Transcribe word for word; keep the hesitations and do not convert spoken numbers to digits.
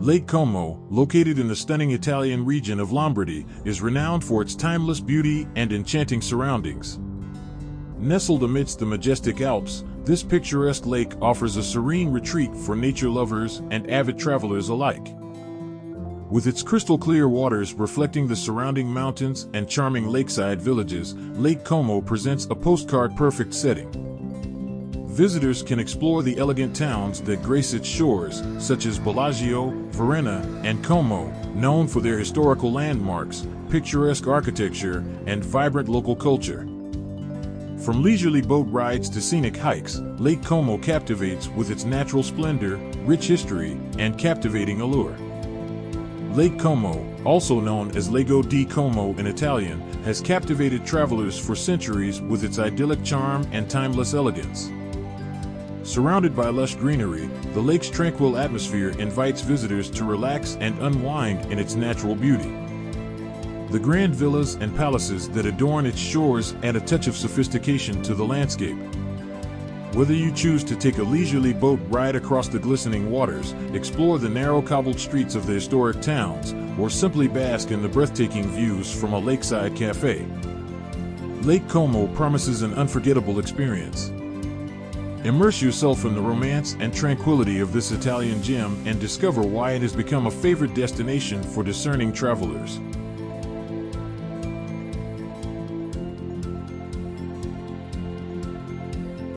Lake Como, located in the stunning Italian region of Lombardy, is renowned for its timeless beauty and enchanting surroundings. Nestled amidst the majestic Alps, this picturesque lake offers a serene retreat for nature lovers and avid travelers alike. With its crystal-clear waters reflecting the surrounding mountains and charming lakeside villages, Lake Como presents a postcard-perfect setting. Visitors can explore the elegant towns that grace its shores, such as Bellagio, Verona, and Como, known for their historical landmarks, picturesque architecture, and vibrant local culture. From leisurely boat rides to scenic hikes, Lake Como captivates with its natural splendor, rich history, and captivating allure. Lake Como, also known as Lago di Como in Italian, has captivated travelers for centuries with its idyllic charm and timeless elegance. Surrounded by lush greenery, the lake's tranquil atmosphere invites visitors to relax and unwind in its natural beauty. The grand villas and palaces that adorn its shores add a touch of sophistication to the landscape. Whether you choose to take a leisurely boat ride across the glistening waters, explore the narrow cobbled streets of the historic towns, or simply bask in the breathtaking views from a lakeside cafe, Lake Como promises an unforgettable experience. Immerse yourself in the romance and tranquility of this Italian gem and discover why it has become a favorite destination for discerning travelers.